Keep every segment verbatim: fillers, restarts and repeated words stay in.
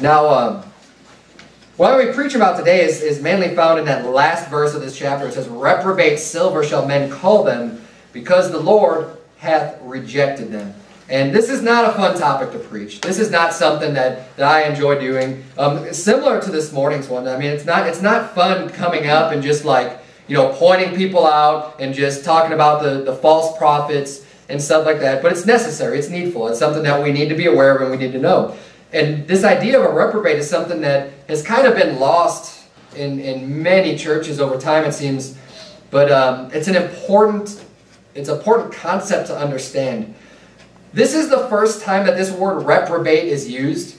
Now, um, what we preach about today is, is mainly found in that last verse of this chapter. It says, "Reprobate silver shall men call them, because the Lord hath rejected them." And this is not a fun topic to preach. This is not something that, that I enjoy doing. Um, similar to this morning's one. I mean, it's not, it's not fun coming up and just like, you know, pointing people out and just talking about the, the false prophets and stuff like that. But it's necessary. It's needful. It's something that we need to be aware of and we need to know. And this idea of a reprobate is something that has kind of been lost in, in many churches over time, it seems. But um, it's an important, it's an important concept to understand. This is the first time that this word reprobate is used.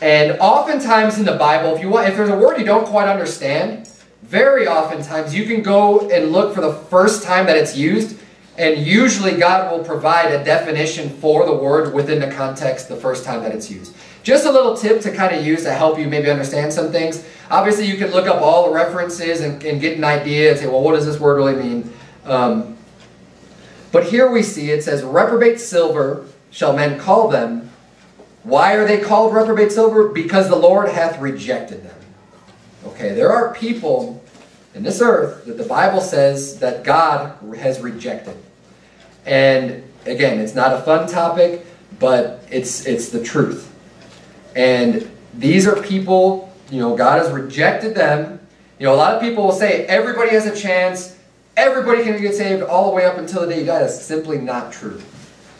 And oftentimes in the Bible, if you want, if there's a word you don't quite understand, very oftentimes you can go and look for the first time that it's used, and usually God will provide a definition for the word within the context the first time that it's used. Just a little tip to kind of use to help you maybe understand some things. Obviously, you can look up all the references and, and get an idea and say, well, what does this word really mean? Um, But here we see it says, "Reprobate silver shall men call them." Why are they called reprobate silver? Because the Lord hath rejected them. Okay, there are people in this earth that the Bible says that God has rejected. And again, it's not a fun topic, but it's, it's the truth. And these are people, you know, God has rejected them. You know, a lot of people will say, everybody has a chance. Everybody can get saved all the way up until the day you die. That's simply not true.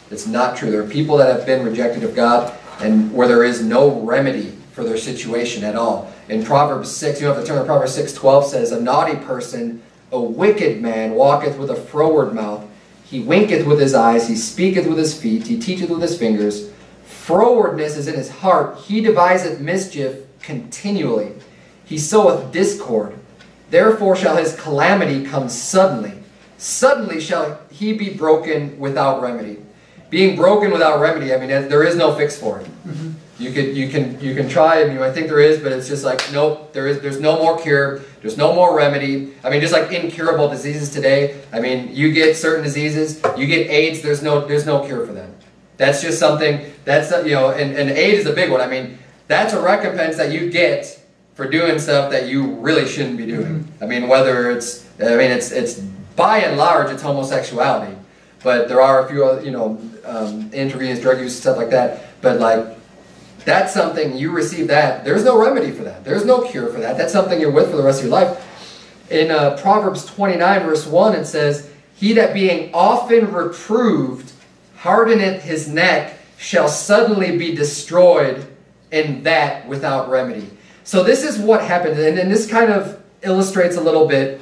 It's not true. There are people that have been rejected of God and where there is no remedy for their situation at all. In Proverbs six, you have to turn to Proverbs six twelve, says, "A naughty person, a wicked man, walketh with a froward mouth. He winketh with his eyes, he speaketh with his feet, he teacheth with his fingers. Frowardness is in his heart. He deviseth mischief continually. He soweth discord. Therefore shall his calamity come suddenly. Suddenly shall he be broken without remedy." Being broken without remedy, I mean, there is no fix for it. Mm-hmm. You could, you can, you can try. I mean, I think there is, but it's just like, nope. There is, there's no more cure. There's no more remedy. I mean, just like incurable diseases today. I mean, you get certain diseases, you get AIDS. There's no, there's no cure for them. That's just something. That's you know, and, and AIDS is a big one. I mean, that's a recompense that you get for doing stuff that you really shouldn't be doing. Mm-hmm. I mean, whether it's, I mean, it's, it's by and large, it's homosexuality, but there are a few other, you know, um, intravenous drug use, stuff like that. But like, that's something you receive that. There's no remedy for that. There's no cure for that. That's something you're with for the rest of your life. In uh, Proverbs twenty-nine, verse one, it says, "He that being often reproved hardeneth his neck shall suddenly be destroyed, and that without remedy." So this is what happened, and, and this kind of illustrates a little bit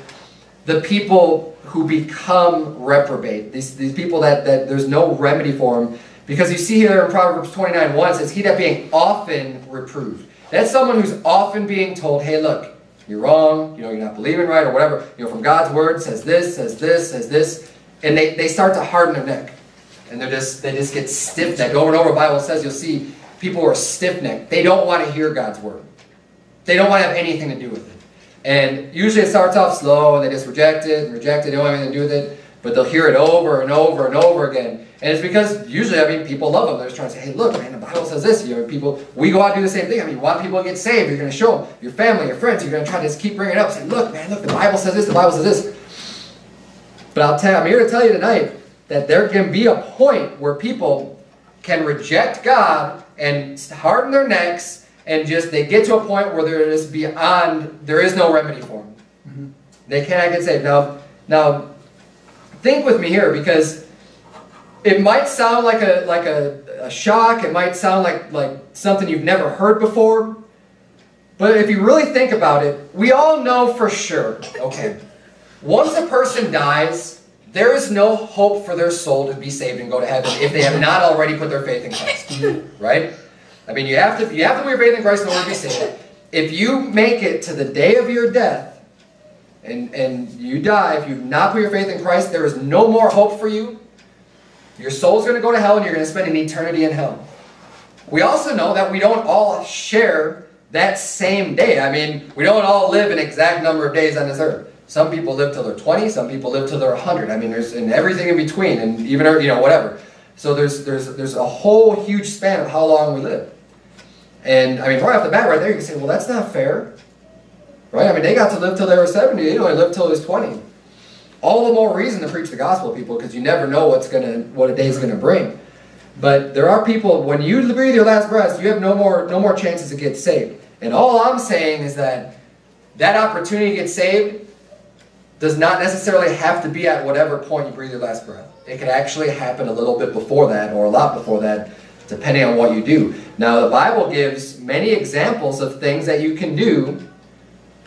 the people who become reprobate, these, these people that, that there's no remedy for them. Because you see here in Proverbs twenty-nine, one, it says, "He that being often reproved." That's someone who's often being told, hey, look, you're wrong, you know, you're not believing right, or whatever. You know, from God's word, says this, says this, says this. And they, they start to harden their neck. And they're just, they just get stiff-necked. Over and over, the Bible says, you'll see people are stiff-necked. They don't want to hear God's word. They don't want to have anything to do with it. And usually it starts off slow, and they just reject it and reject it. They don't have anything to do with it. But they'll hear it over and over and over again. And it's because usually, I mean, people love them. They're just trying to say, hey, look, man, the Bible says this. You know, people, we go out and do the same thing. I mean, you want people to get saved. You're going to show them. Your family, your friends, you're going to try to just keep bringing it up. Say, look, man, look, the Bible says this. The Bible says this. But I'll tell, I'm here to tell you tonight that there can be a point where people can reject God and harden their necks. And just, they get to a point where they're just beyond, there is no remedy for them. Mm-hmm. They cannot get saved. Now, now, think with me here, because it might sound like a like a, a shock. It might sound like, like something you've never heard before. But if you really think about it, we all know for sure, okay, once a person dies, there is no hope for their soul to be saved and go to heaven if they have not already put their faith in Christ. Right? I mean, you have to you have to put your faith in Christ in order to be saved. If you make it to the day of your death, and and you die, if you've not put your faith in Christ, there is no more hope for you. Your soul's going to go to hell, and you're going to spend an eternity in hell. We also know that we don't all share that same day. I mean, we don't all live an exact number of days on this earth. Some people live till they're twenty. Some people live till they're one hundred. I mean, there's and everything in between, and even you know whatever. So there's there's there's a whole huge span of how long we live. And I mean, right off the bat, right there, you can say, well, that's not fair. Right? I mean, they got to live till they were seventy. They only lived till they was twenty. All the more reason to preach the gospel, people, because you never know what's gonna, what a day's going to bring. But there are people, when you breathe your last breath, you have no more, no more chances to get saved. And all I'm saying is that that opportunity to get saved does not necessarily have to be at whatever point you breathe your last breath. It could actually happen a little bit before that, or a lot before that, depending on what you do. Now, the Bible gives many examples of things that you can do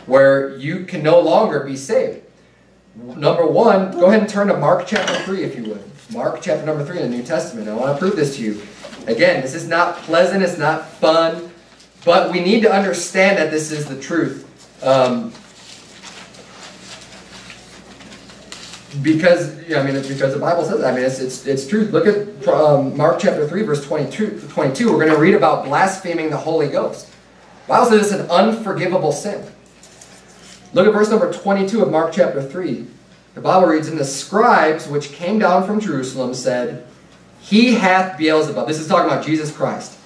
where you can no longer be saved. Number one, go ahead and turn to Mark chapter three, if you would. Mark chapter number three in the New Testament. I want to prove this to you. Again, this is not pleasant, it's not fun, but we need to understand that this is the truth. Um, because, I mean, because the Bible says that. I mean, it's, it's, it's truth. Look at um, Mark chapter three, verse twenty-two. We're going to read about blaspheming the Holy Ghost. The Bible says it's an unforgivable sin. Look at verse number twenty-two of Mark chapter three. The Bible reads, "And the scribes which came down from Jerusalem said, He hath Beelzebub." This is talking about Jesus Christ.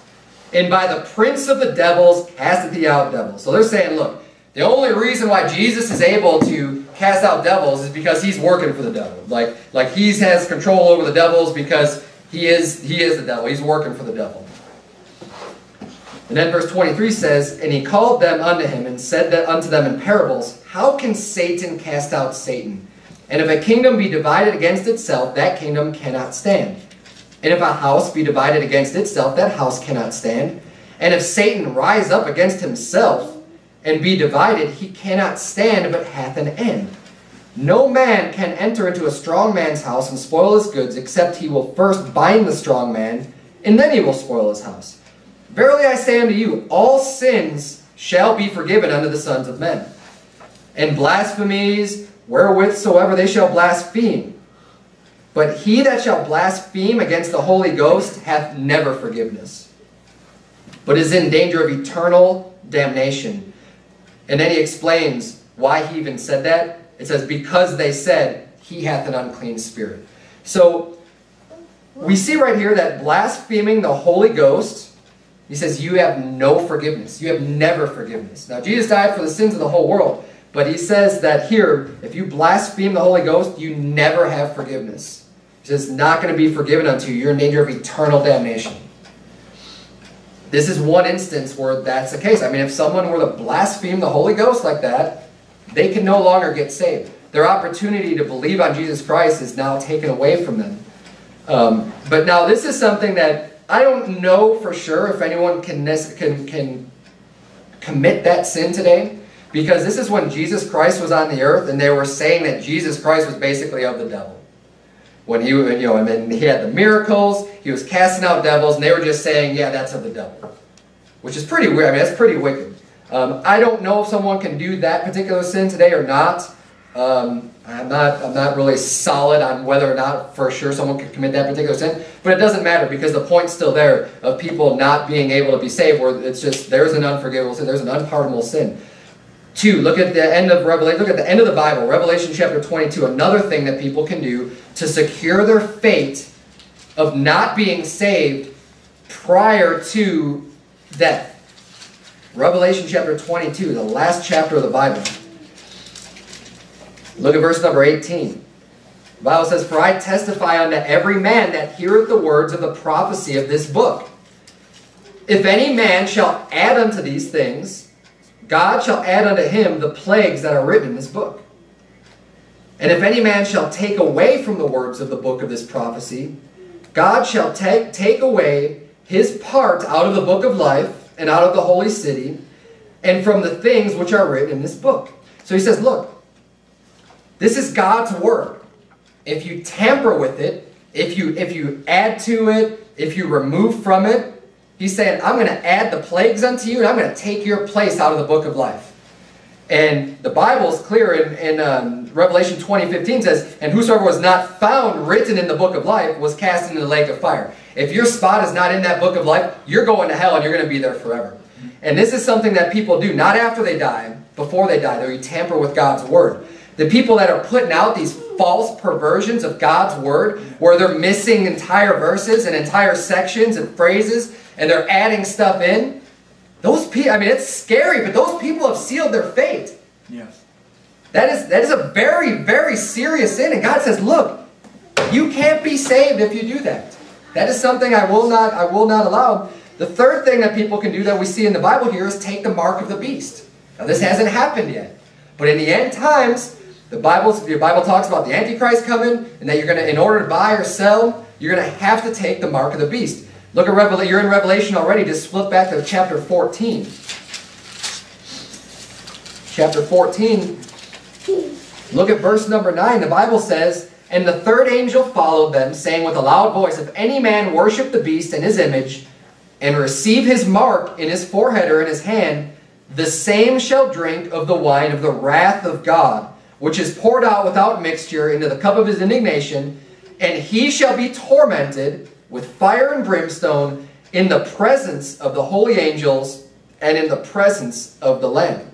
"And by the prince of the devils casteth he out devils." So they're saying, look, the only reason why Jesus is able to cast out devils is because he's working for the devil. Like, like he has control over the devils because he is, he is the devil. He's working for the devil. And then verse twenty-three says, "And he called them unto him, and said that unto them in parables, How can Satan cast out Satan? And if a kingdom be divided against itself, that kingdom cannot stand. And if a house be divided against itself, that house cannot stand. And if Satan rise up against himself, and be divided, he cannot stand, but hath an end. No man can enter into a strong man's house and spoil his goods, except he will first bind the strong man, and then he will spoil his house. Verily I say unto you, all sins shall be forgiven unto the sons of men, and blasphemies wherewithsoever they shall blaspheme. But he that shall blaspheme against the Holy Ghost hath never forgiveness, but is in danger of eternal damnation." And then he explains why he even said that. It says, "Because they said, He hath an unclean spirit." So we see right here that blaspheming the Holy Ghost, he says, you have no forgiveness. You have never forgiveness. Now, Jesus died for the sins of the whole world, but he says that here, if you blaspheme the Holy Ghost, you never have forgiveness. He says, it's not going to be forgiven unto you. You're in danger of eternal damnation. This is one instance where that's the case. I mean, if someone were to blaspheme the Holy Ghost like that, they can no longer get saved. Their opportunity to believe on Jesus Christ is now taken away from them. Um, but now this is something that I don't know for sure if anyone can, can, can commit that sin today, because this is when Jesus Christ was on the earth, and they were saying that Jesus Christ was basically of the devil. When he, you know, and then he had the miracles, he was casting out devils, and they were just saying, yeah, that's of the devil. Which is pretty weird. I mean, that's pretty wicked. Um, I don't know if someone can do that particular sin today or not. Um, I'm not, I'm not really solid on whether or not for sure someone can commit that particular sin. But it doesn't matter, because the point's still there of people not being able to be saved, where it's just there's an unforgivable sin, there's an unpardonable sin. Two, look at the end of Revelation, look at the end of the Bible, Revelation chapter twenty-two, another thing that people can do to secure their fate of not being saved prior to death. Revelation chapter twenty-two, the last chapter of the Bible. Look at verse number eighteen. The Bible says, "For I testify unto every man that heareth the words of the prophecy of this book. If any man shall add unto these things, God shall add unto him the plagues that are written in this book. And if any man shall take away from the words of the book of this prophecy, God shall take, take away his part out of the book of life and out of the holy city and from the things which are written in this book." So he says, look, this is God's word. If you tamper with it, if you, if you add to it, if you remove from it, he's saying, I'm going to add the plagues unto you, and I'm going to take your place out of the book of life. And the Bible is clear in, in um, Revelation twenty fifteen says, "And whosoever was not found written in the book of life was cast into the lake of fire." If your spot is not in that book of life, you're going to hell, and you're going to be there forever. And this is something that people do, not after they die, before they die, though you tamper with God's word. The people that are putting out these false perversions of God's word, where they're missing entire verses and entire sections and phrases, and they're adding stuff in, people, I mean, it's scary, but those people have sealed their fate. Yes. That is, that is a very, very serious sin. And God says, look, you can't be saved if you do that. That is something I will not, I will not allow. The third thing that people can do that we see in the Bible here is take the mark of the beast. Now, this hasn't happened yet. But in the end times, the Bible, the Bible talks about the Antichrist coming, and that you're going to, in order to buy or sell, you're going to have to take the mark of the beast. Look at Revelation. You're in Revelation already. Just flip back to chapter fourteen. Chapter fourteen. Look at verse number nine. The Bible says, "And the third angel followed them, saying with a loud voice, If any man worship the beast and his image, and receive his mark in his forehead or in his hand, the same shall drink of the wine of the wrath of God, which is poured out without mixture into the cup of his indignation, and he shall be tormented with fire and brimstone in the presence of the holy angels and in the presence of the Lamb.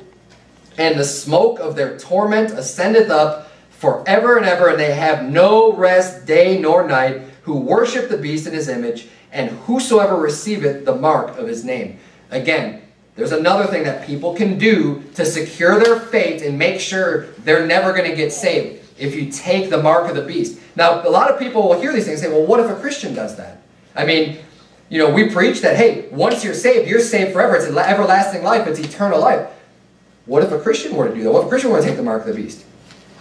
And the smoke of their torment ascendeth up forever and ever, and they have no rest day nor night, who worship the beast in his image, and whosoever receiveth the mark of his name." Again, there's another thing that people can do to secure their fate and make sure they're never going to get saved, if you take the mark of the beast. Now, a lot of people will hear these things and say, well, what if a Christian does that? I mean, you know, we preach that, hey, once you're saved, you're saved forever. It's an everlasting life. It's eternal life. What if a Christian were to do that? What if a Christian were to take the mark of the beast?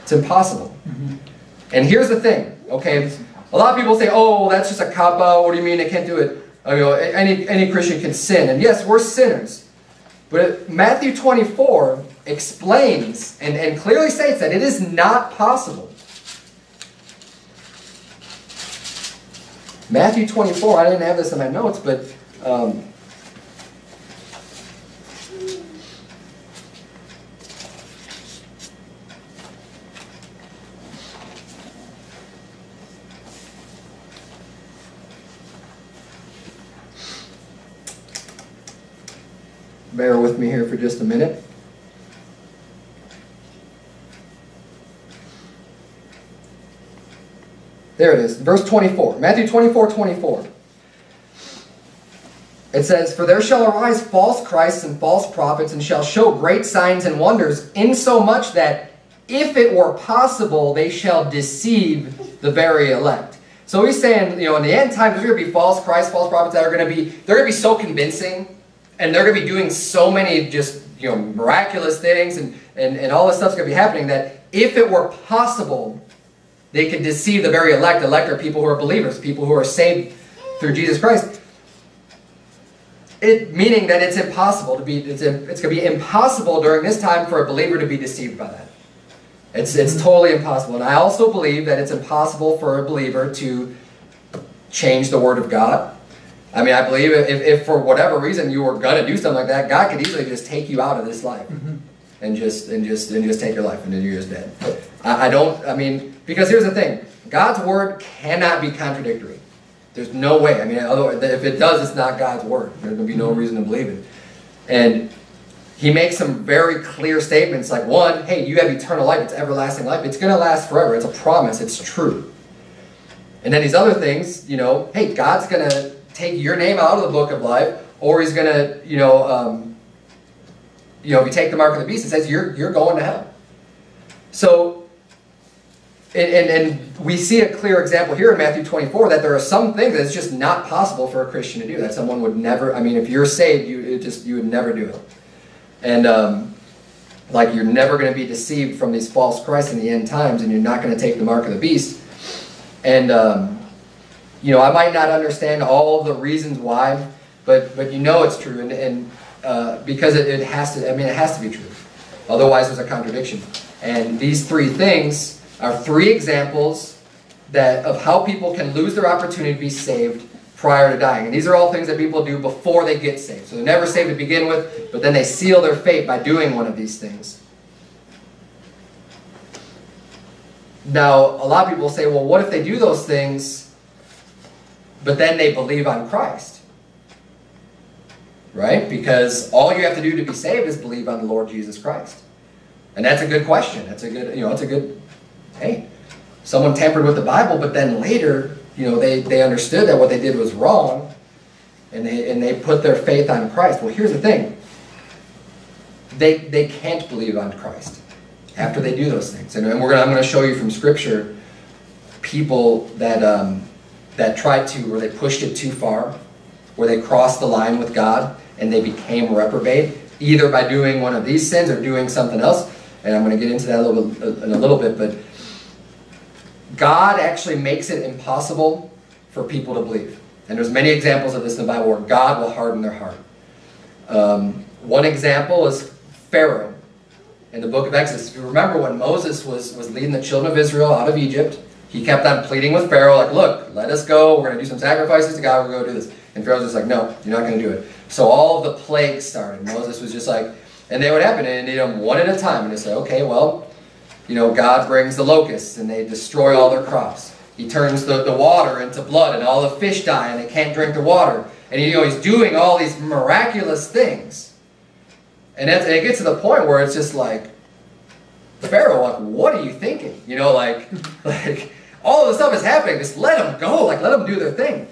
It's impossible. Mm-hmm. And here's the thing, okay? A lot of people say, oh, that's just a cop-out. What do you mean? They can't do it. I mean, any, any Christian can sin. And yes, we're sinners. But Matthew twenty-four explains and, and clearly states that it is not possible. Matthew twenty-four, I didn't have this in my notes, but um, bear with me here for just a minute. There it is, verse twenty-four, Matthew twenty-four, twenty-four. It says, "For there shall arise false Christs and false prophets, and shall show great signs and wonders, insomuch that if it were possible, they shall deceive the very elect." So he's saying, you know, in the end times, there's going to be false Christs, false prophets that are going to be, they're going to be so convincing. And they're going to be doing so many just, you know, miraculous things and, and, and all this stuff's going to be happening that if it were possible, they could deceive the very elect. Elect are people who are believers, people who are saved through Jesus Christ. It, meaning that it's impossible to be, it's, it's going to be impossible during this time for a believer to be deceived by that. It's, it's totally impossible. And I also believe that it's impossible for a believer to change the Word of God. I mean, I believe if, if for whatever reason you were going to do something like that, God could easily just take you out of this life mm-hmm. and just and just, and just take your life and then you're just dead. I, I don't, I mean, because here's the thing. God's Word cannot be contradictory. There's no way. I mean, otherwise, if it does, it's not God's Word. There's going to be no reason to believe it. And He makes some very clear statements like, one, hey, you have eternal life. It's everlasting life. It's going to last forever. It's a promise. It's true. And then these other things, you know, hey, God's going to take your name out of the book of life, or He's gonna, you know, um, you know, if you take the mark of the beast, it says you're you're going to hell. So, and, and and we see a clear example here in Matthew twenty-four that there are some things that's just not possible for a Christian to do. That someone would never. I mean, if you're saved, you it just you would never do it, and um, like you're never going to be deceived from these false Christs in the end times, and you're not going to take the mark of the beast, and. Um, You know, I might not understand all the reasons why, but but you know it's true, and, and uh, because it, it has to. I mean, it has to be true. Otherwise, there's a contradiction. And these three things are three examples that of how people can lose their opportunity to be saved prior to dying. And these are all things that people do before they get saved. So they're never saved to begin with, but then they seal their fate by doing one of these things. Now, a lot of people say, well, what if they do those things? But then they believe on Christ, right? Because all you have to do to be saved is believe on the Lord Jesus Christ. And that's a good question. That's a good, you know, it's a good, hey, someone tampered with the Bible, but then later, you know, they, they understood that what they did was wrong, and they, and they put their faith on Christ. Well, here's the thing. They, they can't believe on Christ after they do those things. And, and we're gonna, I'm going to show you from Scripture people that, um, that tried to, where they pushed it too far, where they crossed the line with God and they became reprobate, either by doing one of these sins or doing something else. And I'm going to get into that a little bit, in a little bit, but God actually makes it impossible for people to believe. And there's many examples of this in the Bible where God will harden their heart. Um, one example is Pharaoh in the book of Exodus. If you remember when Moses was, was leading the children of Israel out of Egypt, he kept on pleading with Pharaoh, like, look, let us go. We're going to do some sacrifices to God. We're going to do this. And Pharaoh's just like, no, you're not going to do it. So all the plagues started. Moses was just like, and they would happen, and they did them one at a time. And they say, okay, well, you know, God brings the locusts, and they destroy all their crops. He turns the, the water into blood, and all the fish die, and they can't drink the water. And, you know, he's doing all these miraculous things. And, that's, and it gets to the point where it's just like, Pharaoh, like, what are you thinking? You know, like, like all of this stuff is happening. Just let them go. Like, let them do their thing.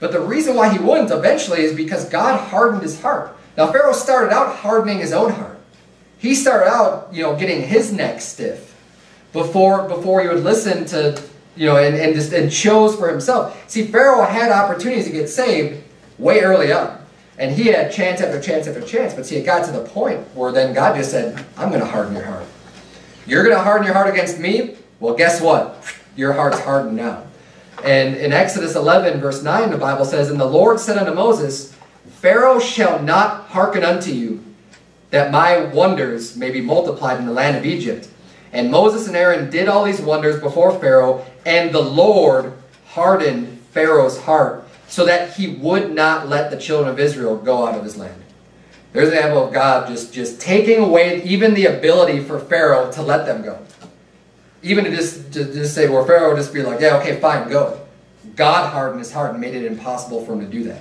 But the reason why he wouldn't eventually is because God hardened his heart. Now, Pharaoh started out hardening his own heart. He started out, you know, getting his neck stiff before, before he would listen to, you know, and, and, just, and chose for himself. See, Pharaoh had opportunities to get saved way early on. And he had chance after chance after chance. But see, it got to the point where then God just said, I'm going to harden your heart. You're going to harden your heart against me? Well, guess what? Your heart's hardened now. And in Exodus eleven, verse nine, the Bible says, and the Lord said unto Moses, Pharaoh shall not hearken unto you, that my wonders may be multiplied in the land of Egypt. And Moses and Aaron did all these wonders before Pharaoh, and the Lord hardened Pharaoh's heart, so that he would not let the children of Israel go out of his land. There's an example of God just, just taking away even the ability for Pharaoh to let them go. Even to just, to just say, well, Pharaoh would just be like, yeah, okay, fine, go. God hardened his heart and made it impossible for him to do that.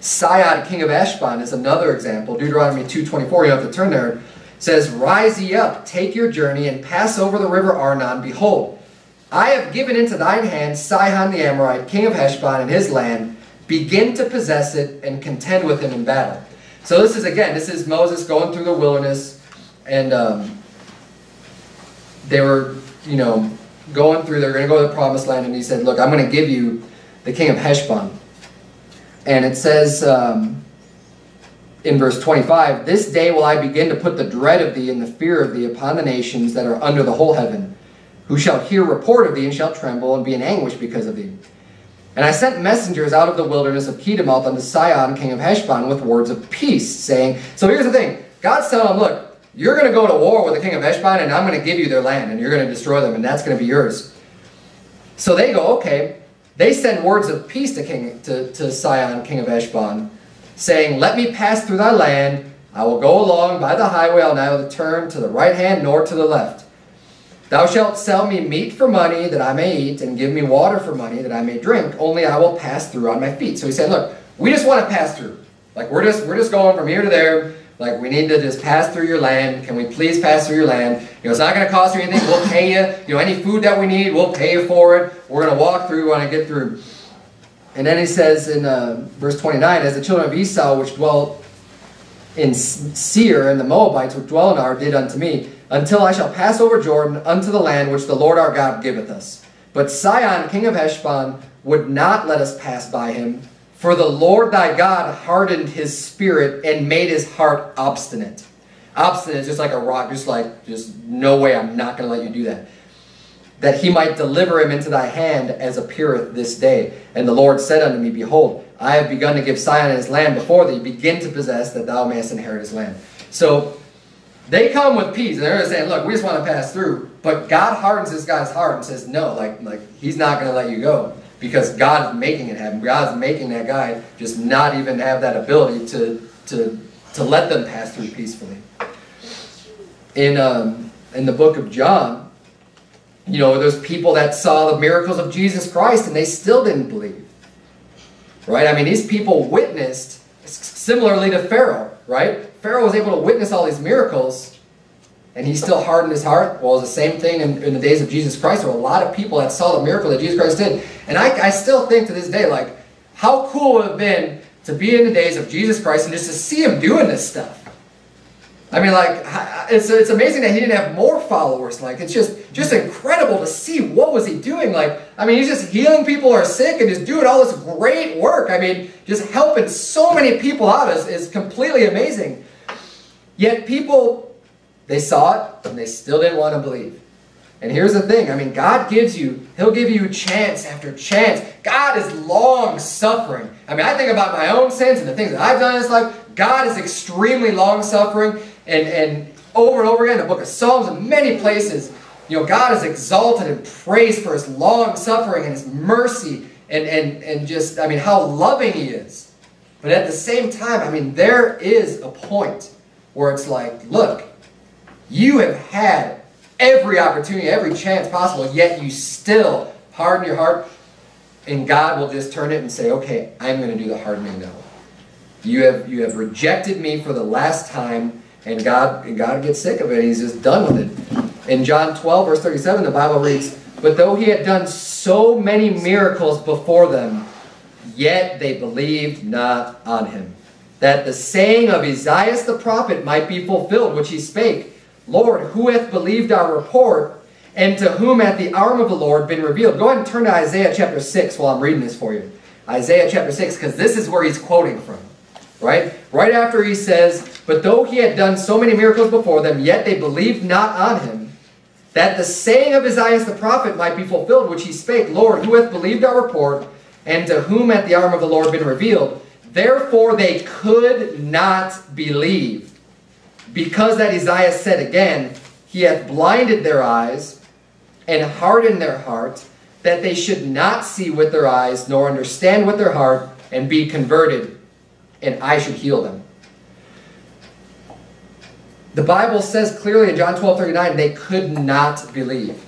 Sihon, king of Heshbon, is another example. Deuteronomy two twenty-four, you have to turn there, says, rise ye up, take your journey, and pass over the river Arnon. Behold, I have given into thine hand Sihon the Amorite, king of Heshbon, and his land. Begin to possess it, and contend with him in battle. So this is, again, this is Moses going through the wilderness, and um, they were, you know, going through, they're going to go to the promised land, and he said, look, I'm going to give you the king of Heshbon. And it says um, in verse twenty-five, this day will I begin to put the dread of thee and the fear of thee upon the nations that are under the whole heaven, who shall hear report of thee and shall tremble and be in anguish because of thee. And I sent messengers out of the wilderness of Kedemoth unto Sihon, king of Heshbon, with words of peace, saying, so here's the thing. God's telling them, look, you're going to go to war with the king of Heshbon, and I'm going to give you their land, and you're going to destroy them, and that's going to be yours. So they go, okay. They send words of peace to, king, to, to Sihon, king of Heshbon, saying, let me pass through thy land. I will go along by the highway. I'll neither turn to the right hand nor to the left. Thou shalt sell me meat for money that I may eat, and give me water for money that I may drink. Only I will pass through on my feet. So he said, look, we just want to pass through. Like, we're just, we're just going from here to there. Like, we need to just pass through your land. Can we please pass through your land? You know, it's not going to cost you anything. We'll pay you. You know, any food that we need, we'll pay you for it. We're going to walk through. We want to get through. And then he says in uh, verse twenty-nine, as the children of Esau, which dwell in Seir, and the Moabites, which dwell in Ar, did unto me, until I shall pass over Jordan unto the land which the Lord our God giveth us. But Sihon, king of Heshbon, would not let us pass by him, for the Lord thy God hardened his spirit and made his heart obstinate. Obstinate is just like a rock, just like, just no way, I'm not going to let you do that. That he might deliver him into thy hand as appeareth this day. And the Lord said unto me, behold, I have begun to give Sihon his land before thee. Begin to possess that thou mayest inherit his land. So they come with peace. And they're saying, look, we just want to pass through. But God hardens this guy's heart and says, no, like, like he's not going to let you go. Because God's making it happen. God's making that guy just not even have that ability to, to, to let them pass through peacefully. In, um, in the book of John, you know, there's people that saw the miracles of Jesus Christ and they still didn't believe. Right? I mean, these people witnessed similarly to Pharaoh, right? Pharaoh was able to witness all these miracles and he still hardened his heart. Well, it's the same thing in, in the days of Jesus Christ. There were a lot of people that saw the miracle that Jesus Christ did. And I, I still think to this day, like, how cool would it have been to be in the days of Jesus Christ and just to see him doing this stuff. I mean, like, it's, it's amazing that he didn't have more followers. Like, it's just, just incredible to see what was he doing. Like, I mean, he's just healing people who are sick and just doing all this great work. I mean, just helping so many people out is, is completely amazing. Yet people, they saw it and they still didn't want to believe. And here's the thing. I mean, God gives you, he'll give you chance after chance. God is long-suffering. I mean, I think about my own sins and the things that I've done in this life. God is extremely long-suffering. And, and over and over again, the book of Psalms and many places, you know, God is exalted and praised for his long-suffering and his mercy and, and, and just, I mean, how loving he is. But at the same time, I mean, there is a point where it's like, look, you have had every opportunity, every chance possible, yet you still harden your heart, and God will just turn it and say, okay, I'm going to do the hardening now. You have, you have rejected me for the last time. And God, and God gets sick of it. He's just done with it. In John twelve, verse thirty-seven, the Bible reads, "But though he had done so many miracles before them, yet they believed not on him. That the saying of Isaiah the prophet might be fulfilled, which he spake, Lord, who hath believed our report, and to whom hath the arm of the Lord been revealed?" Go ahead and turn to Isaiah chapter six while I'm reading this for you. Isaiah chapter six, because this is where he's quoting from. Right? Right after he says, "But though he had done so many miracles before them, yet they believed not on him, that the saying of Isaiah the prophet might be fulfilled, which he spake, Lord, who hath believed our report, and to whom hath the arm of the Lord been revealed? Therefore they could not believe, because that Isaiah said again, He hath blinded their eyes, and hardened their heart, that they should not see with their eyes, nor understand with their heart, and be converted, and I should heal them." The Bible says clearly in John twelve, thirty-nine, they could not believe.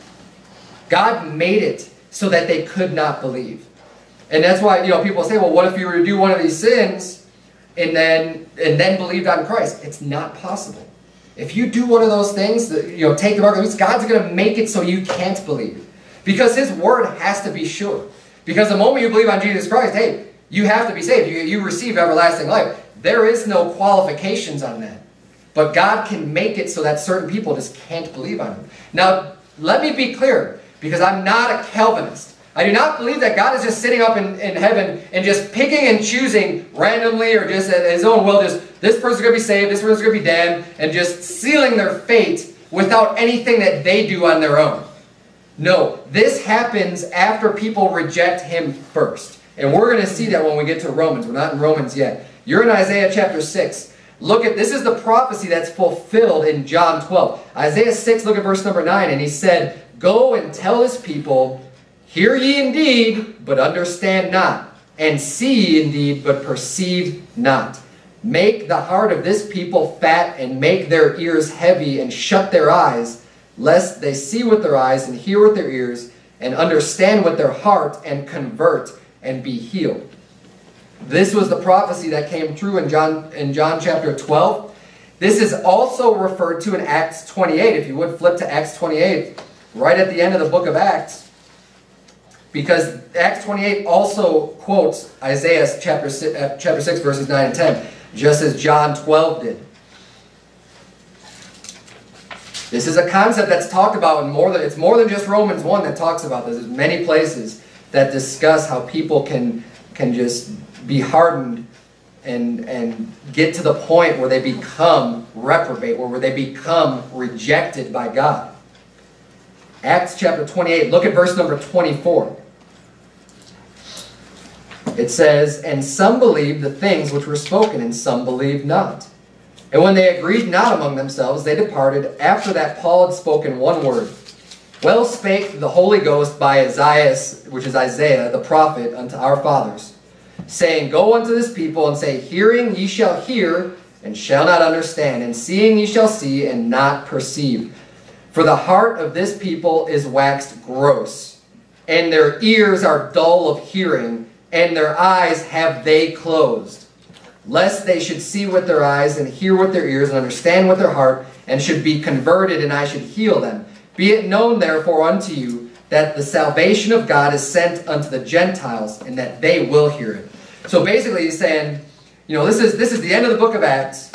God made it so that they could not believe. And that's why, you know, people say, well, what if you were to do one of these sins and then, and then believed on Christ? It's not possible. If you do one of those things, you know, take the mark of the beast, God's going to make it so you can't believe. Because his word has to be sure. Because the moment you believe on Jesus Christ, hey, you have to be saved. You, you receive everlasting life. There is no qualifications on that. But God can make it so that certain people just can't believe on him. Now, let me be clear, because I'm not a Calvinist. I do not believe that God is just sitting up in, in heaven and just picking and choosing randomly or just at his own will, just this person's going to be saved, this person's going to be damned, and just sealing their fate without anything that they do on their own. No, this happens after people reject him first. And we're going to see that when we get to Romans. We're not in Romans yet. You're in Isaiah chapter six. Look at, this is the prophecy that's fulfilled in John twelve. Isaiah six, look at verse number nine. And he said, "Go and tell his people, hear ye indeed, but understand not. And see ye indeed, but perceive not. Make the heart of this people fat, and make their ears heavy, and shut their eyes, lest they see with their eyes, and hear with their ears, and understand with their heart, and convert, and be healed." This was the prophecy that came true in John, in John chapter twelve. This is also referred to in Acts twenty-eight. If you would flip to Acts twenty-eight, right at the end of the book of Acts. Because Acts twenty-eight also quotes Isaiah chapter six, verses nine and ten, just as John twelve did. This is a concept that's talked about in more than, it's more than just Romans one that talks about this. There's many places that discuss how people can, can just be hardened and, and get to the point where they become reprobate, or where they become rejected by God. Acts chapter twenty-eight, look at verse number twenty-four. It says, "And some believed the things which were spoken, and some believed not. And when they agreed not among themselves, they departed. After that Paul had spoken one word, Well spake the Holy Ghost by Isaiah, which is Isaiah, the prophet, unto our fathers, saying, Go unto this people, and say, Hearing ye shall hear, and shall not understand, and seeing ye shall see, and not perceive. For the heart of this people is waxed gross, and their ears are dull of hearing, and their eyes have they closed, lest they should see with their eyes, and hear with their ears, and understand with their heart, and should be converted, and I should heal them. Be it known therefore unto you, that the salvation of God is sent unto the Gentiles, and that they will hear it." So basically he's saying, you know, this is, this is the end of the book of Acts.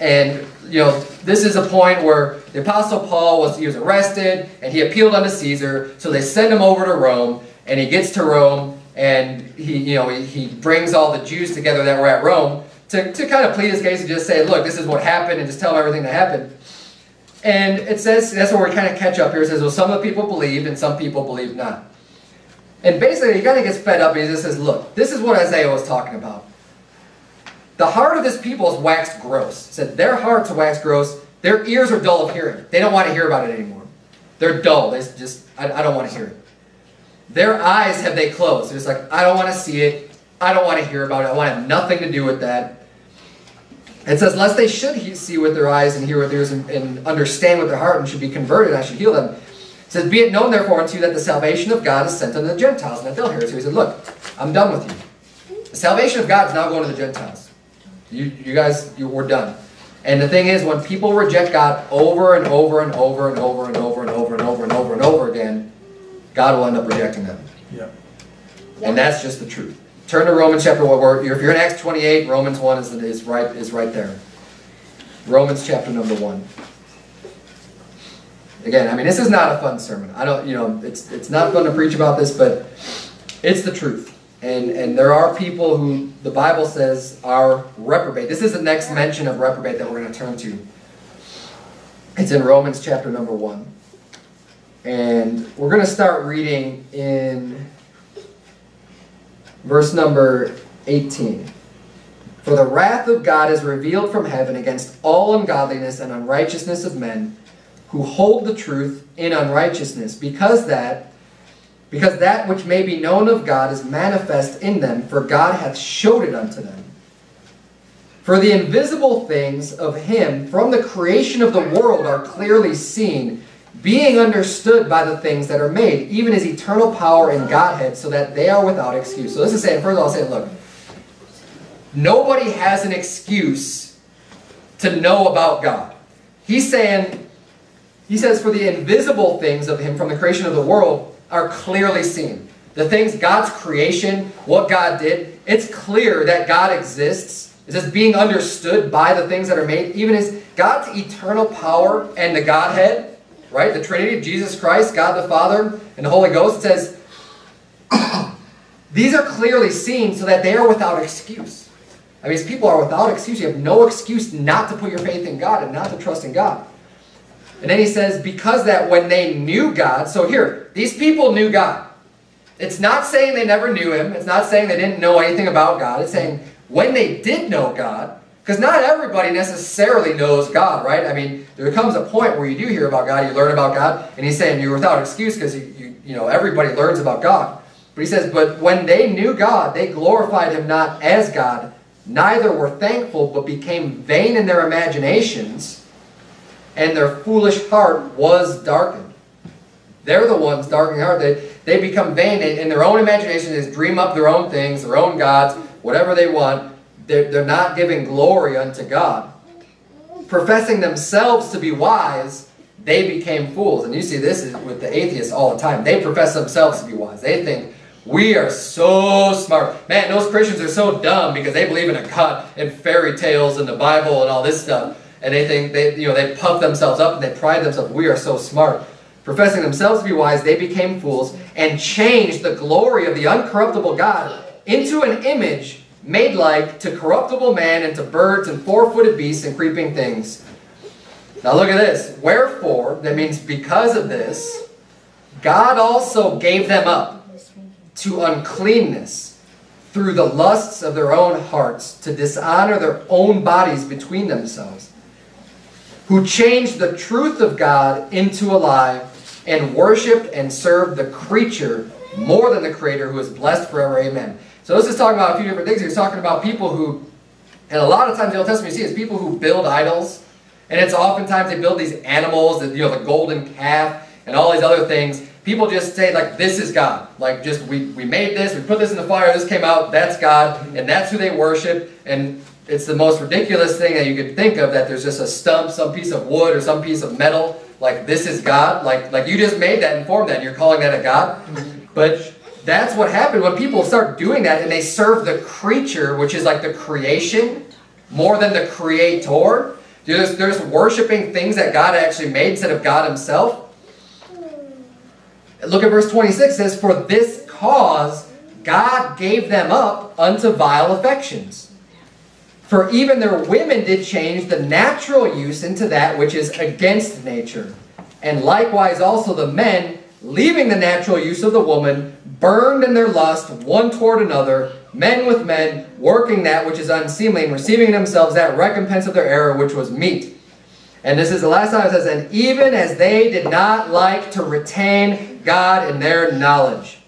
And, you know, this is a point where the Apostle Paul was, he was arrested, and he appealed unto Caesar, so they send him over to Rome, and he gets to Rome, and he, you know, he, he brings all the Jews together that were at Rome to, to kind of plead his case and just say, look, this is what happened, and just tell them everything that happened. And it says, that's where we kind of catch up here, it says, well, some of the people believed, and some people believed not. And basically, he kind of gets fed up, and he just says, look, this is what Isaiah was talking about. The heart of this people is waxed gross. It said their hearts are waxed gross. Their ears are dull of hearing. They don't want to hear about it anymore. They're dull. They just, I, I don't want to hear it. Their eyes have they closed. It's like, I don't want to see it. I don't want to hear about it. I want to have nothing to do with that. It says, lest they should he see with their eyes and hear with their ears and, and understand with their heart and should be converted, I should heal them. It says, be it known therefore unto you that the salvation of God is sent unto the Gentiles. And that they'll hear it. So he said, look, I'm done with you. The salvation of God is now going to the Gentiles. You, you guys, you, we're done. And the thing is, when people reject God over and over and over and over and over and over and over and over and over again, God will end up rejecting them. Yeah. And that's just the truth. Turn to Romans chapter one. If you're in Acts twenty-eight, Romans one is, is, right, is right there. Romans chapter number one. Again, I mean, this is not a fun sermon. I don't, you know, it's, it's not fun to preach about this, but it's the truth. And, and there are people who the Bible says are reprobate. This is the next mention of reprobate that we're going to turn to. It's in Romans chapter number one. And we're going to start reading in verse number eighteen. For the wrath of God is revealed from heaven against all ungodliness and unrighteousness of men who hold the truth in unrighteousness, because that Because that which may be known of God is manifest in them, for God hath showed it unto them. For the invisible things of him from the creation of the world are clearly seen, being understood by the things that are made, even his eternal power and Godhead, so that they are without excuse. So this is saying, first of all, saying, look, nobody has an excuse to know about God. He's saying, he says, for the invisible things of him from the creation of the world are clearly seen. The things, God's creation, what God did, it's clear that God exists. It's just being understood by the things that are made, even as God's eternal power and the Godhead, right? The Trinity, Jesus Christ, God the Father, and the Holy Ghost says, these are clearly seen so that they are without excuse. I mean, people are without excuse. You have no excuse not to put your faith in God and not to trust in God. And then he says, because that when they knew God, so here, these people knew God. It's not saying they never knew him. It's not saying they didn't know anything about God. It's saying when they did know God, because not everybody necessarily knows God, right? I mean, there comes a point where you do hear about God, you learn about God, and he's saying you're without excuse because you, you, you know, everybody learns about God. But he says, but when they knew God, they glorified him not as God, neither were thankful, but became vain in their imaginations, and their foolish heart was darkened. They're the ones darkening heart. They, they become vain. They, in their own imagination, they dream up their own things, their own gods, whatever they want. They're, they're not giving glory unto God. Professing themselves to be wise, they became fools. And you see this with the atheists all the time. They profess themselves to be wise. They think, we are so smart. Man, those Christians are so dumb because they believe in a God and fairy tales and the Bible and all this stuff. And they think, they, you know, they puff themselves up and they pride themselves, we are so smart. Professing themselves to be wise, they became fools and changed the glory of the uncorruptible God into an image made like to corruptible man and to birds and four-footed beasts and creeping things. Now look at this. Wherefore, that means because of this, God also gave them up to uncleanness through the lusts of their own hearts to dishonor their own bodies between themselves, who changed the truth of God into a lie and worshipped and served the creature more than the Creator, who is blessed forever. Amen. So this is talking about a few different things. He's talking about people who, and a lot of times in the Old Testament you see, it's people who build idols. And it's oftentimes they build these animals, you know, the golden calf and all these other things. People just say, like, this is God. Like, just, we, we made this, we put this in the fire, this came out, that's God. And that's who they worship. And it's the most ridiculous thing that you could think of, that there's just a stump, some piece of wood or some piece of metal, like this is God. Like, like you just made that and formed that and you're calling that a God. But that's what happened when people start doing that and they serve the creature, which is like the creation, more than the creator. They're just, they're just worshiping things that God actually made instead of God himself. Look at verse twenty-six. It says, for this cause God gave them up unto vile affections. For even their women did change the natural use into that which is against nature. And likewise also the men, leaving the natural use of the woman, burned in their lust one toward another, men with men, working that which is unseemly, and receiving themselves that recompense of their error, which was meat. And this is the last time it says, and even as they did not like to retain God in their knowledge,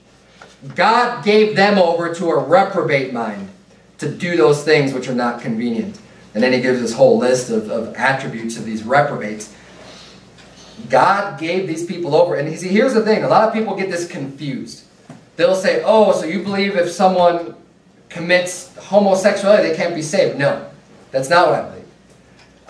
God gave them over to a reprobate mind to do those things which are not convenient. And then he gives this whole list of, of attributes of these reprobates. God gave these people over. And see, here's the thing. A lot of people get this confused. They'll say, oh, so you believe if someone commits homosexuality, they can't be saved. No, that's not what I believe.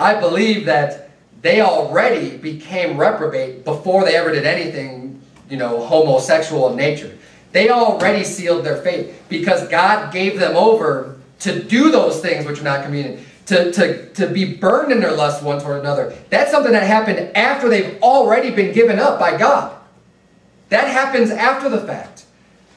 I believe that they already became reprobate before they ever did anything, you know, homosexual in nature. They already sealed their fate because God gave them over to do those things which are not convenient. To, to, to be burned in their lust one toward another. That's something that happened after they've already been given up by God. That happens after the fact.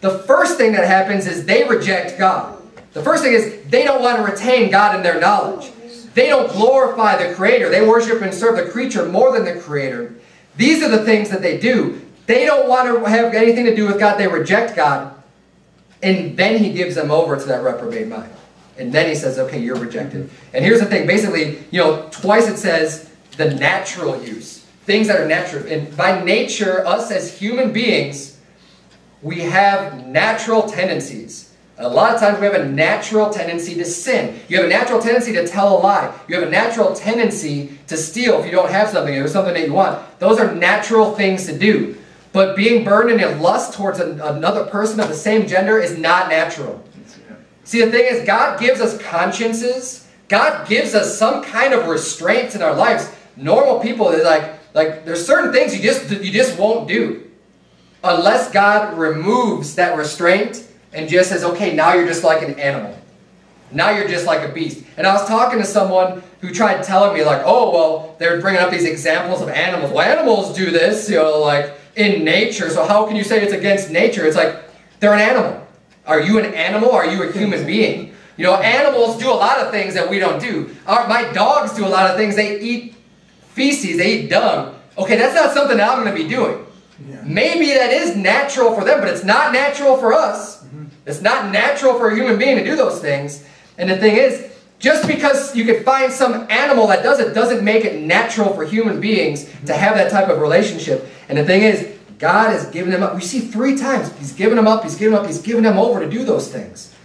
The first thing that happens is they reject God. The first thing is they don't want to retain God in their knowledge. They don't glorify the Creator. They worship and serve the creature more than the Creator. These are the things that they do. They don't want to have anything to do with God. They reject God. And then he gives them over to that reprobate mind. And then he says, okay, you're rejected. And here's the thing. Basically, you know, twice it says the natural use. Things that are natural. And by nature, us as human beings, we have natural tendencies. A lot of times we have a natural tendency to sin. You have a natural tendency to tell a lie. You have a natural tendency to steal if you don't have something. If there's something that you want. Those are natural things to do. But being burdened in lust towards an, another person of the same gender is not natural. See, the thing is, God gives us consciences. God gives us some kind of restraints in our lives. Normal people, they're like, like there's certain things you just, you just won't do. Unless God removes that restraint and just says, okay, now you're just like an animal. Now you're just like a beast. And I was talking to someone who tried telling me, like, oh, well, they're bringing up these examples of animals. Well, animals do this, you know, like in nature. So how can you say it's against nature? It's like, they're an animal. Are you an animal or are you a human being? You know, animals do a lot of things that we don't do. Our, my dogs do a lot of things. They eat feces. They eat dung. Okay, that's not something that I'm going to be doing. Yeah. Maybe that is natural for them, but it's not natural for us. Mm-hmm. It's not natural for a human being to do those things. And the thing is, just because you could find some animal that does it, doesn't make it natural for human beings mm-hmm. to have that type of relationship. And the thing is, God has given them up. We see three times. He's given them up. He's given them up. He's given them over to do those things.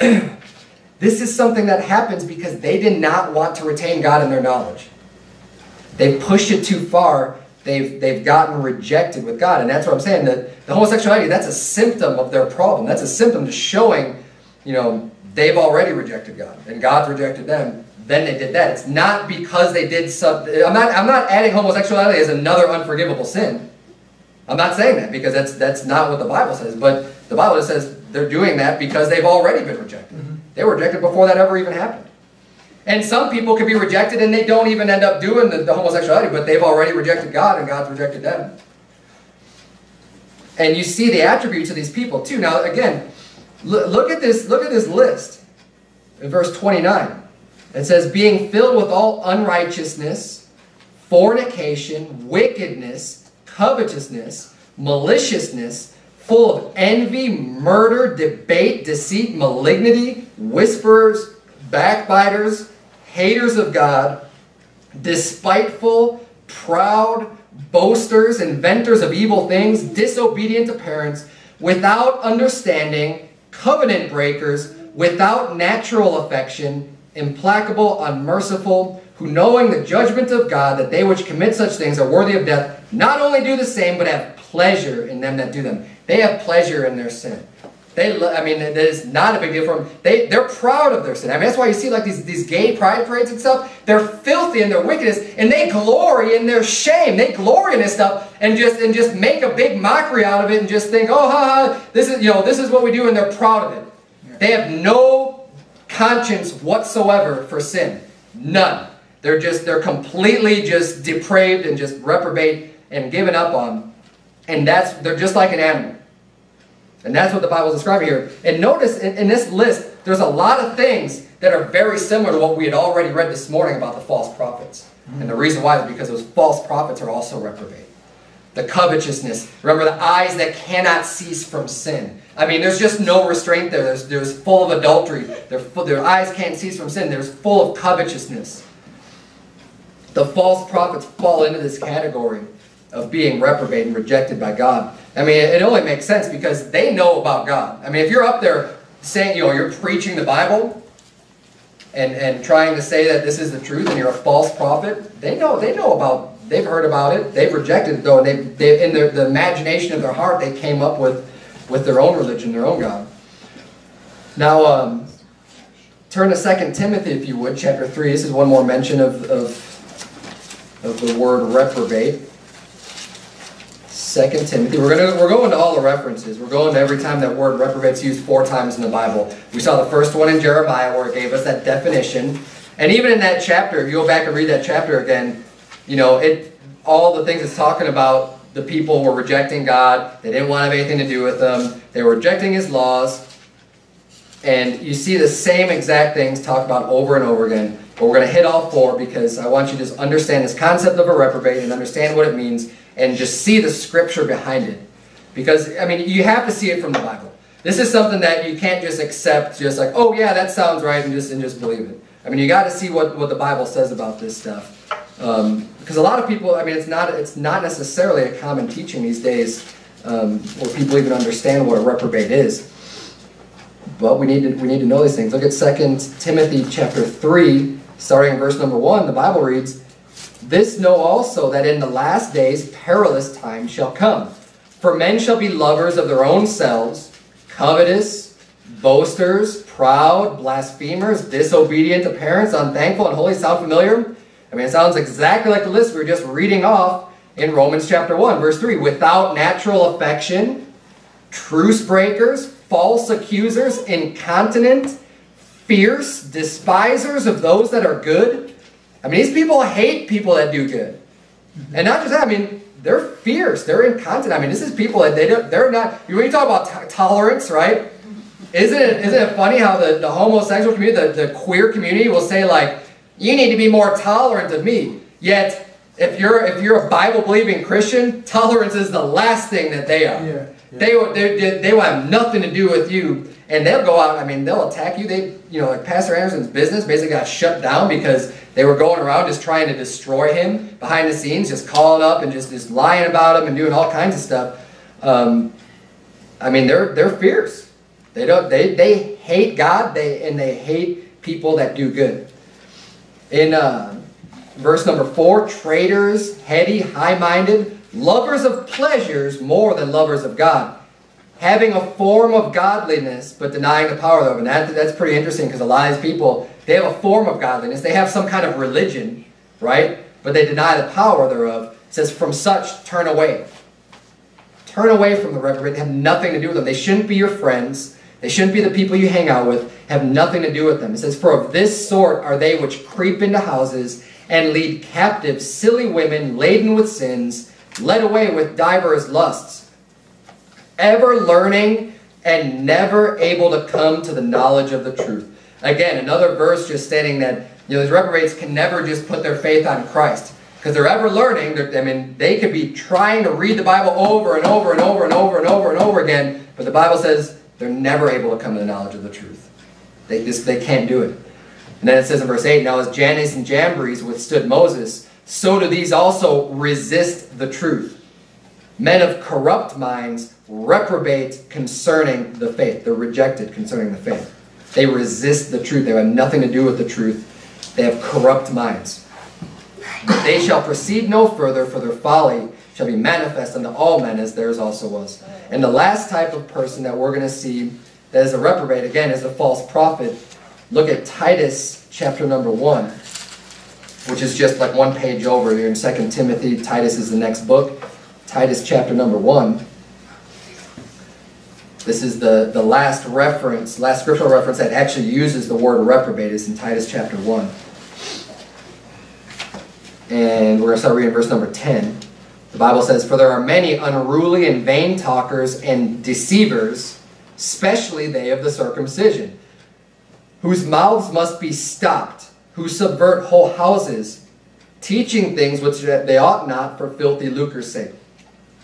This is something that happens because they did not want to retain God in their knowledge. They pushed it too far. They've, they've gotten rejected with God. And that's what I'm saying. The, the homosexuality, that's a symptom of their problem. That's a symptom to showing, you know, they've already rejected God. And God's rejected them. Then they did that. It's not because they did something. I'm not, I'm not adding homosexuality as another unforgivable sin. I'm not saying that because that's, that's not what the Bible says. But the Bible says they're doing that because they've already been rejected. Mm-hmm. They were rejected before that ever even happened. And some people can be rejected and they don't even end up doing the, the homosexuality, but they've already rejected God and God's rejected them. And you see the attributes of these people too. Now, again, look, look at this, look at this list in verse twenty-nine. It says, being filled with all unrighteousness, fornication, wickedness, covetousness, maliciousness, full of envy, murder, debate, deceit, malignity, whisperers, backbiters, haters of God, despiteful, proud, boasters, inventors of evil things, disobedient to parents, without understanding, covenant breakers, without natural affection, implacable, unmerciful, who knowing the judgment of God, that they which commit such things are worthy of death, not only do the same, but have pleasure in them that do them. They have pleasure in their sin. They, I mean, that is not a big deal for them. They, they're proud of their sin. I mean, that's why you see like these, these gay pride parades and stuff. They're filthy in their wickedness, and they glory in their shame. They glory in this stuff, and just and just make a big mockery out of it, and just think, oh, ha, ha, this is you know, this is what we do, and they're proud of it. They have no conscience whatsoever for sin. None. They're just, they're completely just depraved and just reprobate and given up on. And that's, they're just like an animal. And that's what the Bible is describing here. And notice in, in this list, there's a lot of things that are very similar to what we had already read this morning about the false prophets. And the reason why is because those false prophets are also reprobate. The covetousness. Remember, the eyes that cannot cease from sin. I mean, there's just no restraint there. There's, there's full of adultery. They're full, their eyes can't cease from sin. There's full of covetousness. The false prophets fall into this category of being reprobate and rejected by God. I mean, it only makes sense because they know about God. I mean, if you're up there saying, you know, you're preaching the Bible and, and trying to say that this is the truth and you're a false prophet, they know, they know about, they've heard about it, they've rejected it though, and they, they, in their, the imagination of their heart, they came up with, with their own religion, their own God. Now, um, turn to Second Timothy, if you would, chapter three. This is one more mention of, of, of the word reprobate. Second Timothy. We're going to, we're going to all the references. We're going to every time that word reprobate's used four times in the Bible. We saw the first one in Jeremiah where it gave us that definition. And even in that chapter, if you go back and read that chapter again, you know, it all the things it's talking about, the people were rejecting God. They didn't want to have anything to do with them. They were rejecting his laws. And you see the same exact things talked about over and over again. But we're going to hit all four because I want you to just understand this concept of a reprobate and understand what it means and just see the scripture behind it. Because, I mean, you have to see it from the Bible. This is something that you can't just accept, just like, oh yeah, that sounds right, and just, and just believe it. I mean, you got to see what, what the Bible says about this stuff. Um, because a lot of people, I mean, it's not, it's not necessarily a common teaching these days um, where people even understand what a reprobate is. But we need to, we need to know these things. Look at Second Timothy chapter three, starting in verse number one. The Bible reads, "This know also, that in the last days perilous times shall come. For men shall be lovers of their own selves, covetous, boasters, proud, blasphemers, disobedient to parents, unthankful, unholy." Sound familiar? I mean, it sounds exactly like the list we were just reading off in Romans chapter one, verse three. "Without natural affection, truce breakers, false accusers, incontinent, fierce, despisers of those that are good." I mean, these people hate people that do good. And not just that, I mean, they're fierce, they're incontinent. I mean, this is people that they don't, they're not, when you talk about tolerance, right? Isn't it, isn't it funny how the, the homosexual community, the, the queer community will say like, "You need to be more tolerant of me." Yet, if you're, if you're a Bible-believing Christian, tolerance is the last thing that they are. Yeah, yeah. They, they, they will have nothing to do with you. And they'll go out, I mean, they'll attack you. They, you know, like Pastor Anderson's business basically got shut down because they were going around just trying to destroy him behind the scenes, just calling up and just, just lying about him and doing all kinds of stuff. Um, I mean, they're, they're fierce. They, don't, they, they hate God they, and they hate people that do good. In uh, verse number four, "Traitors, heady, high-minded, lovers of pleasures more than lovers of God, having a form of godliness, but denying the power thereof." And that, that's pretty interesting because a lot of these people, they have a form of godliness. They have some kind of religion, right? But they deny the power thereof. It says, "From such turn away." Turn away from the reprobate. Have nothing to do with them. They shouldn't be your friends. They shouldn't be the people you hang out with. Have nothing to do with them. It says, "For of this sort are they which creep into houses and lead captive silly women laden with sins, led away with divers lusts, ever learning and never able to come to the knowledge of the truth." Again, another verse just stating that, you know, these reprobates can never just put their faith on Christ because they're ever learning. They're, I mean, they could be trying to read the Bible over and over and over and over and over and over again, but the Bible says, they're never able to come to the knowledge of the truth. They just, they can't do it. And then it says in verse eight, "Now as Jannes and Jambres withstood Moses, so do these also resist the truth. Men of corrupt minds reprobate concerning the faith." They're rejected concerning the faith. They resist the truth. They have nothing to do with the truth. They have corrupt minds. "They shall proceed no further, for their folly shall be manifest unto all men, as theirs also was." And the last type of person that we're going to see that is a reprobate, again, is the false prophet. Look at Titus chapter number one, which is just like one page over here in Second Timothy. Titus is the next book. Titus chapter number one. This is the, the last reference, last scriptural reference that actually uses the word reprobate is in Titus chapter one. and we're going to start reading verse number ten. The Bible says, "For there are many unruly and vain talkers and deceivers, especially they of the circumcision, whose mouths must be stopped, who subvert whole houses, teaching things which they ought not for filthy lucre's sake."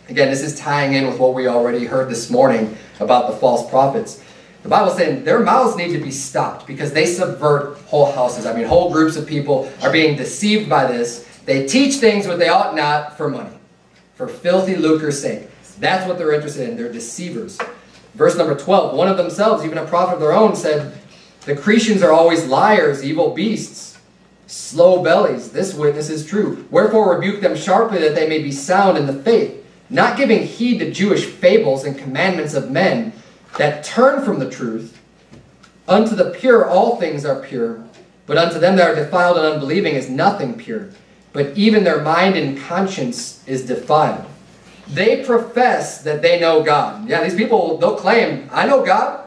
Again, this is tying in with what we already heard this morning about the false prophets. The Bible is saying their mouths need to be stopped because they subvert whole houses. I mean, whole groups of people are being deceived by this. They teach things which they ought not for money, for filthy lucre's sake. That's what they're interested in. They're deceivers. Verse number twelve, "One of themselves, even a prophet of their own, said, the Cretians are always liars, evil beasts, slow bellies. This witness is true. Wherefore rebuke them sharply that they may be sound in the faith, not giving heed to Jewish fables and commandments of men that turn from the truth. Unto the pure all things are pure, but unto them that are defiled and unbelieving is nothing pure, but even their mind and conscience is defiled. They profess that they know God." Yeah, these people, they'll claim, "I know God.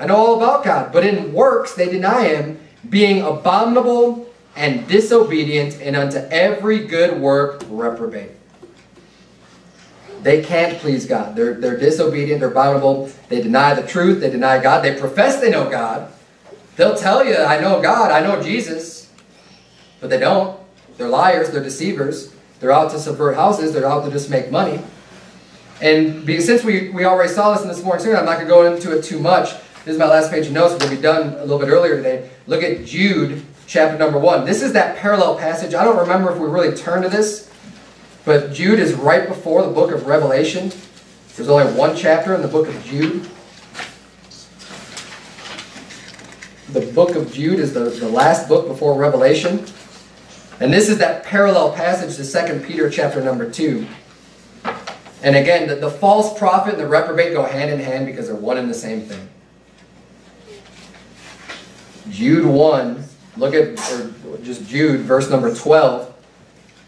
I know all about God," but in works they deny him, being abominable and disobedient, and unto every good work reprobate. They can't please God. They're, they're disobedient, they're abominable, they deny the truth, they deny God, they profess they know God. They'll tell you, "I know God, I know Jesus," but they don't. They're liars, they're deceivers, they're out to subvert houses, they're out to just make money. And because, since we, we already saw this in this morning's sermon, I'm not going to go into it too much. This is my last page of notes. We'll be done a little bit earlier today. Look at Jude chapter number one. This is that parallel passage. I don't remember if we really turned to this, but Jude is right before the book of Revelation. There's only one chapter in the book of Jude. The book of Jude is the, the last book before Revelation. And this is that parallel passage to Second Peter chapter number two. And again, the, the false prophet and the reprobate go hand in hand because they're one and the same thing. Jude one, look at, or just Jude, verse number twelve.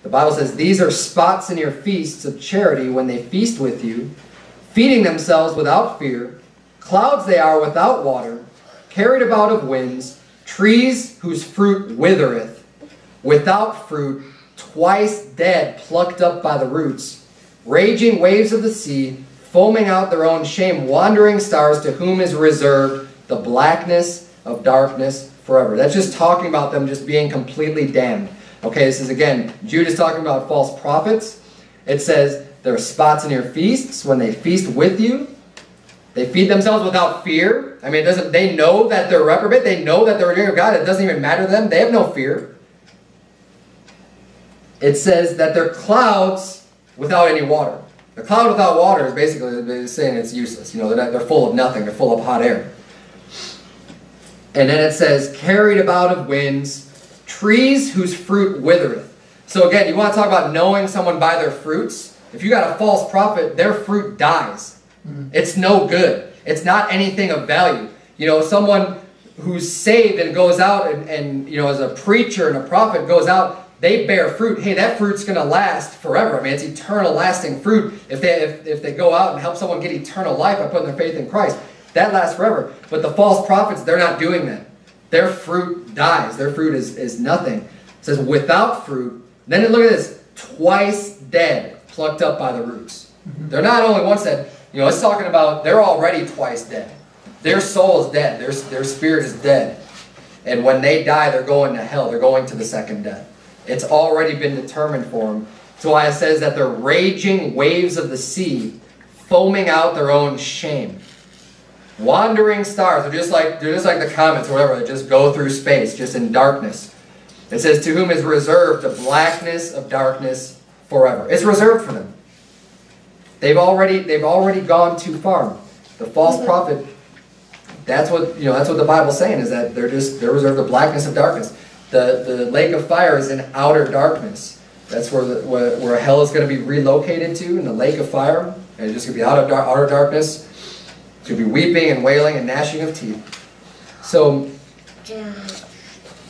The Bible says, "These are spots in your feasts of charity when they feast with you, feeding themselves without fear. Clouds they are without water, carried about of winds, trees whose fruit withereth, without fruit, twice dead, plucked up by the roots, raging waves of the sea, foaming out their own shame, wandering stars, to whom is reserved the blackness of darkness forever." That's just talking about them just being completely damned. Okay, this is again, Jude is talking about false prophets. It says, "There are spots in your feasts when they feast with you." They feed themselves without fear. I mean, it doesn't, they know that they're reprobate. They know that they're rejecting God. It doesn't even matter to them. They have no fear. It says that they're clouds without any water. The cloud without water is basically, they're saying it's useless. You know, they're, not, they're full of nothing. They're full of hot air. And then it says, "carried about of winds, trees whose fruit withereth." So again, you want to talk about knowing someone by their fruits? If you got a false prophet, their fruit dies. Mm-hmm. It's no good. It's not anything of value. You know, someone who's saved and goes out and, and you know, as a preacher and a prophet goes out, they bear fruit. Hey, that fruit's going to last forever. I mean, it's eternal lasting fruit. If they, if, if they go out and help someone get eternal life by putting their faith in Christ, that lasts forever. But the false prophets, they're not doing that. Their fruit dies. Their fruit is, is nothing. It says, "without fruit." Then look at this. "Twice dead, plucked up by the roots." They're not only once dead. You know, it's talking about they're already twice dead. Their soul is dead. Their, their spirit is dead. And when they die, they're going to hell. They're going to the second death. It's already been determined for them. That's why it says that they're raging waves of the sea, foaming out their own shame. Wandering stars are just like they're just like the comets or whatever. They just go through space, just in darkness. It says, "to whom is reserved the blackness of darkness forever." It's reserved for them. They've already they've already gone too far. The false prophet. That's what you know. That's what the Bible's saying, is that they're just they're reserved the blackness of darkness. The the lake of fire is in outer darkness. That's where the, where, where hell is going to be relocated to, in the lake of fire, and it's just going to be out of outer darkness. To be weeping and wailing and gnashing of teeth. So,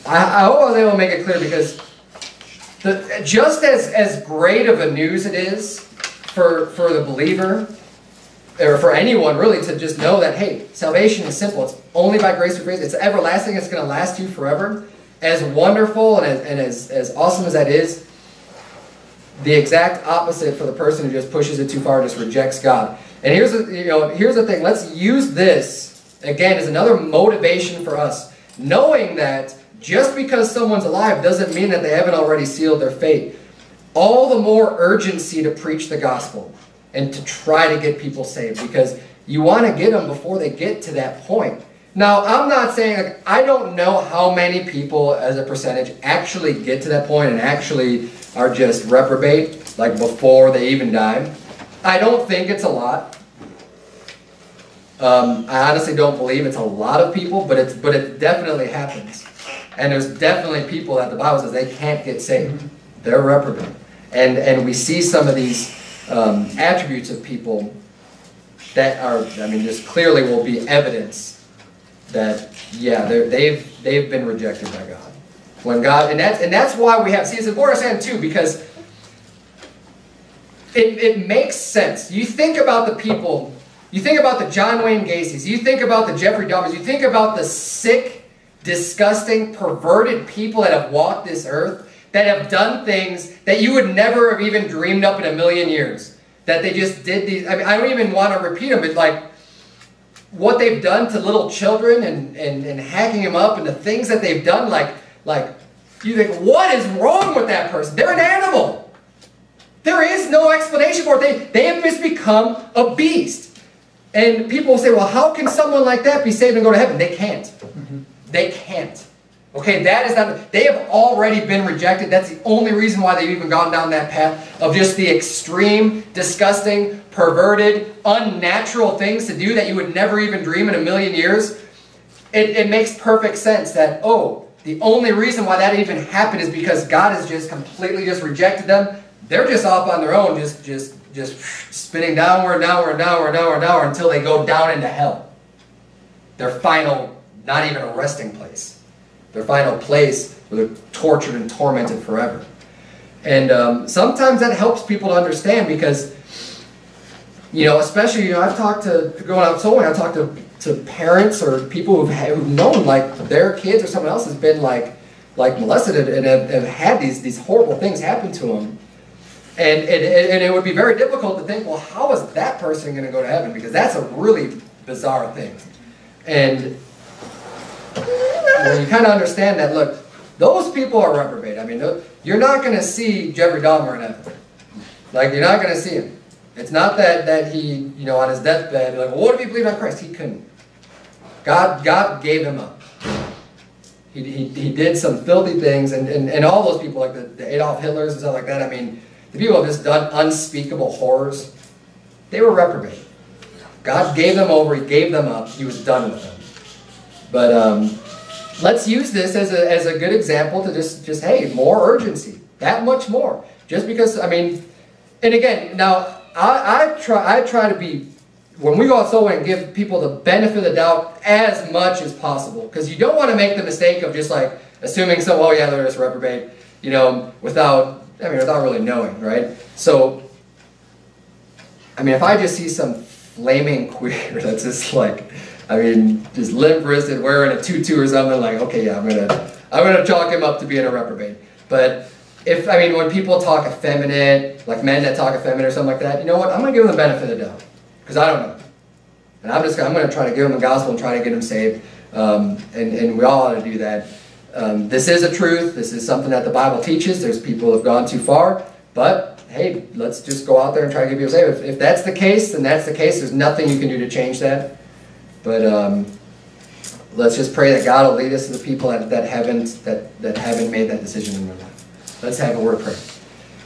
I, I hope I was able to make it clear, because the, just as, as great of a news it is for, for the believer, or for anyone really, to just know that, hey, salvation is simple. It's only by grace through grace. It's everlasting. It's going to last you forever. as wonderful and, as, and as, as awesome as that is, the exact opposite for the person who just pushes it too far and just rejects God. And here's the, you know, here's the thing. Let's use this, again, as another motivation for us, knowing that just because someone's alive doesn't mean that they haven't already sealed their fate. All the more urgency to preach the gospel and to try to get people saved, because you want to get them before they get to that point. Now, I'm not saying, like, I don't know how many people as a percentage actually get to that point and actually are just reprobate, like before they even die. I don't think it's a lot. Um, I honestly don't believe it's a lot of people, but, it's, but it definitely happens. And there's definitely people that the Bible says they can't get saved. They're reprobate. And, and we see some of these um, attributes of people that are, I mean, this clearly will be evidence that, yeah, they've, they've been rejected by God. When God, and that's, and that's why we have, see, it's important to understand too, because it, it makes sense. You think about the people, you think about the John Wayne Gacy's, you think about the Jeffrey Dahmers, you think about the sick, disgusting, perverted people that have walked this earth, that have done things that you would never have even dreamed up in a million years. That they just did these, I mean, I don't even want to repeat them, but like, what they've done to little children and, and, and hacking them up and the things that they've done, like, like you think, what is wrong with that person? They're an animal. There is no explanation for it. They, they have just become a beast. And people will say, well, how can someone like that be saved and go to heaven? They can't. Mm-hmm. They can't. Okay, that is not, they have already been rejected. That's the only reason why they've even gone down that path of just the extreme, disgusting, perverted, unnatural things to do that you would never even dream in a million years. It, it makes perfect sense that, oh, the only reason why that even happened is because God has just completely just rejected them. They're just off on their own, just, just, just spinning downward, downward, downward, downward, downward until they go down into hell. Their final, not even a resting place. Their final place where they're tortured and tormented forever. And um, sometimes that helps people to understand because, you know, especially, you know, I've talked to, going out solo, I've talked to, to parents or people who've, had, who've known, like, their kids or someone else has been, like, like molested and have, have had these, these horrible things happen to them. And, and, and it would be very difficult to think, well, how is that person going to go to heaven? Because that's a really bizarre thing. And when you kind of understand that, look, those people are reprobate. I mean, you're not going to see Jeffrey Dahmer in heaven. Like, you're not going to see him. It's not that, that he, you know, on his deathbed, like, well, what if he believed on Christ? He couldn't. God, God gave him up. He, he, he did some filthy things, and, and, and all those people, like the, the Adolf Hitlers and stuff like that, I mean, the people who have just done unspeakable horrors, they were reprobate. God gave them over. He gave them up. He was done with them. But um, let's use this as a, as a good example to just, just, hey, more urgency. That much more. Just because, I mean, and again, now, I, I, try, I try to be, when we go out solo and give people the benefit of the doubt as much as possible. Because you don't want to make the mistake of just like assuming, so, oh yeah, they're just reprobate, you know, without, I mean, without really knowing, right? So, I mean, if I just see some flaming queer that's just like, I mean, just limp-wristed, wearing a tutu or something, like, okay, yeah, I'm gonna, I'm gonna chalk him up to being a reprobate. But if, I mean, when people talk effeminate, like men that talk effeminate or something like that, you know what? I'm gonna give them the benefit of the doubt because I don't know, and I'm just, I'm gonna try to give them the gospel and try to get them saved, um, and and we all ought to do that. Um, this is a truth. This is something that the Bible teaches. There's people who have gone too far, but hey, let's just go out there and try to get people saved. If, if that's the case, then that's the case. There's nothing you can do to change that. But um, let's just pray that God will lead us to the people that, that, haven't, that, that haven't made that decision in their life. Let's have a word of prayer.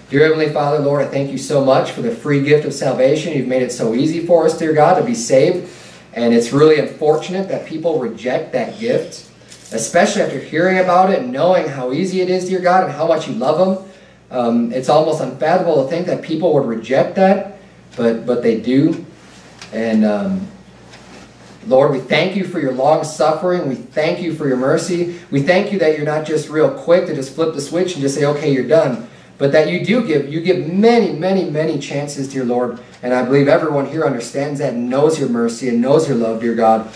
Dear Heavenly Father, Lord, I thank you so much for the free gift of salvation. You've made it so easy for us, dear God, to be saved. And it's really unfortunate that people reject that gift, especially after hearing about it and knowing how easy it is, dear God, and how much you love them. Um, it's almost unfathomable to think that people would reject that, but, but they do. And Um, Lord, we thank you for your long suffering. We thank you for your mercy. We thank you that you're not just real quick to just flip the switch and just say, okay, you're done. But that you do give. You give many, many, many chances, dear Lord. And I believe everyone here understands that and knows your mercy and knows your love, dear God.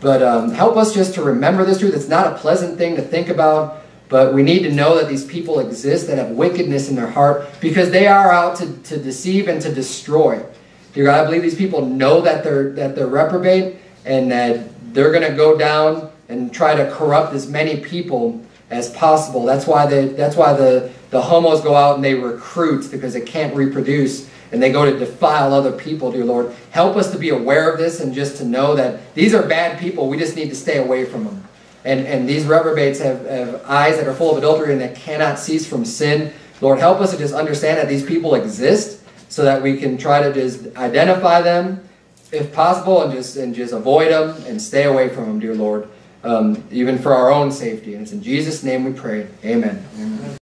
But um, help us just to remember this truth. It's not a pleasant thing to think about. But we need to know that these people exist that have wickedness in their heart, because they are out to, to deceive and to destroy. Dear God, I believe these people know that they're, that they're reprobate, and that they're going to go down and try to corrupt as many people as possible. That's why, they, that's why the, the homos go out and they recruit, because they can't reproduce, and they go to defile other people, dear Lord. Help us to be aware of this and just to know that these are bad people. We just need to stay away from them. And, and these reprobates have, have eyes that are full of adultery and that cannot cease from sin. Lord, help us to just understand that these people exist so that we can try to just identify them, if possible, and just, and just avoid them and stay away from them, dear Lord, um, even for our own safety. And it's in Jesus' name we pray. Amen. Amen.